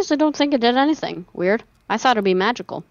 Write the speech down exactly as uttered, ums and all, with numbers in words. honestly don't think it did anything. Weird. I thought it'd be magical.